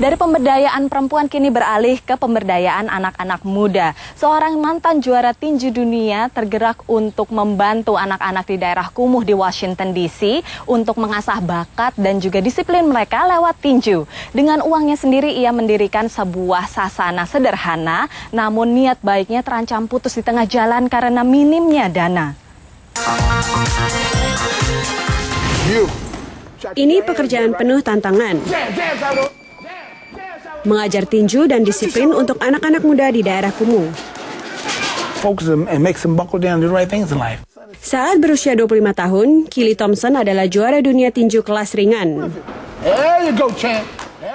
Dari pemberdayaan perempuan kini beralih ke pemberdayaan anak-anak muda. Seorang mantan juara tinju dunia tergerak untuk membantu anak-anak di daerah kumuh di Washington DC untuk mengasah bakat dan juga disiplin mereka lewat tinju. Dengan uangnya sendiri ia mendirikan sebuah sasana sederhana, namun niat baiknya terancam putus di tengah jalan karena minimnya dana. Ini pekerjaan penuh tantangan. Mengajar tinju dan disiplin untuk anak-anak muda di daerah kumuh. Saat berusia 25 tahun, Keely Thompson adalah juara dunia tinju kelas ringan.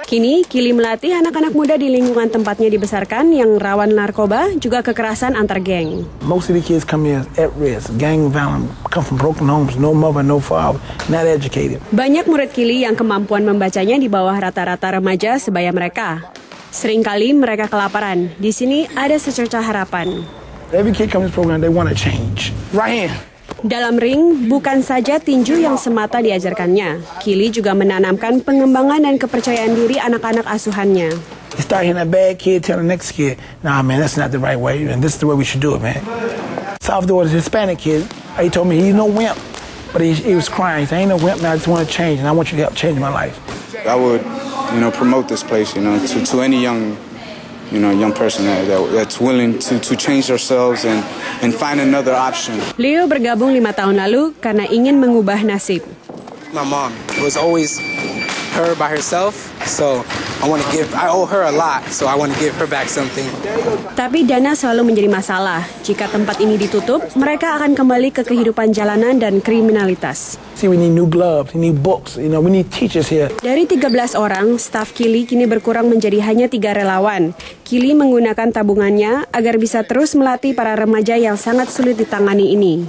Kini, Keely melatih anak-anak muda di lingkungan tempatnya dibesarkan yang rawan narkoba, juga kekerasan antar geng. Banyak murid Keely yang kemampuan membacanya di bawah rata-rata remaja sebaya mereka. Seringkali mereka kelaparan. Di sini ada secercah harapan. Dalam ring, bukan saja tinju yang semata diajarkannya. Keely juga menanamkan pengembangan dan kepercayaan diri anak-anak asuhannya. Leo bergabung 5 tahun lalu karena ingin mengubah nasib. Tapi dana selalu menjadi masalah. Jika tempat ini ditutup, mereka akan kembali ke kehidupan jalanan dan kriminalitas. Dari 13 orang, staf Keely kini berkurang menjadi hanya 3 relawan. Keely menggunakan tabungannya agar bisa terus melatih para remaja yang sangat sulit ditangani ini.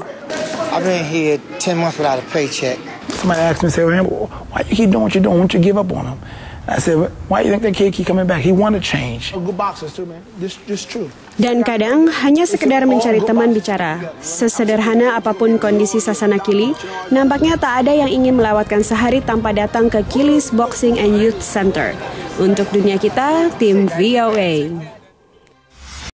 Dan kadang hanya sekedar mencari teman bicara. Sesederhana apapun kondisi sasana Keely, nampaknya tak ada yang ingin melewatkan sehari tanpa datang ke Keely's Boxing and Youth Center. Untuk Dunia Kita, tim VOA.